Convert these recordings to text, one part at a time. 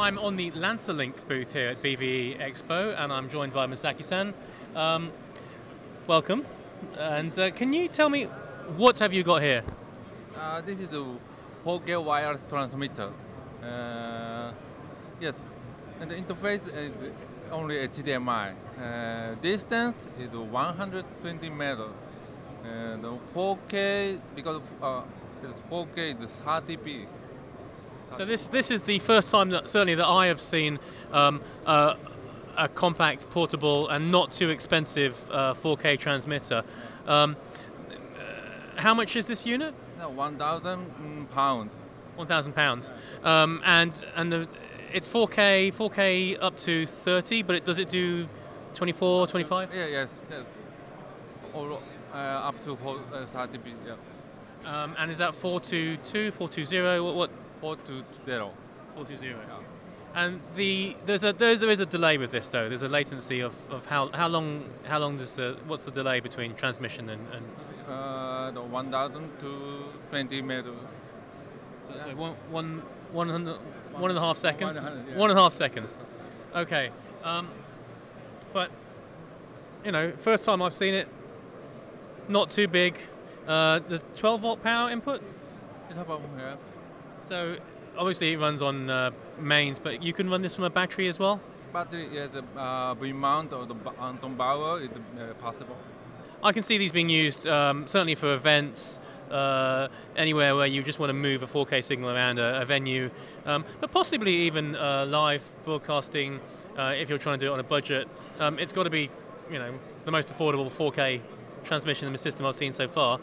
I'm on the LancerLink booth here at BVE Expo, and I'm joined by Masaki-san. Welcome. And can you tell me, what have you got here? This is the 4K wire transmitter. Yes, and the interface is only HDMI. Distance is 120 meters. The 4K, because it's 4K, is 30p. So this is the first time that certainly that I have seen a compact, portable, and not too expensive 4K transmitter. How much is this unit? No, £1,000. £1,000. It's 4K. 4K up to 30, but does it do 24, 25? Yeah, yes. Or up to 30p. Yes. And is that 422, 420? What? 420. 420. Yeah. And there is a delay with this though. There's a latency of how long does what's the delay between transmission and 1,000 to 20 meters. So yeah. Like 1.5 seconds. 100, yeah. 1.5 seconds. Okay. But you know, first time I've seen it. Not too big. There's 12-volt power input. It's about, yeah. So obviously it runs on mains, but you can run this from a battery as well? Battery, yeah, the V-mount or the Anton Bauer is possible. I can see these being used certainly for events, anywhere where you just want to move a 4K signal around a venue, but possibly even live broadcasting if you're trying to do it on a budget. It's got to be, you know, the most affordable 4K transmission in the system I've seen so far.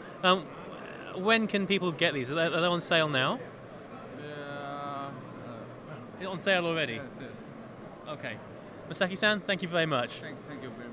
When can people get these? Are they on sale now? On sale already? Yes. Okay. Masaki-san, thank you very much. Thank you.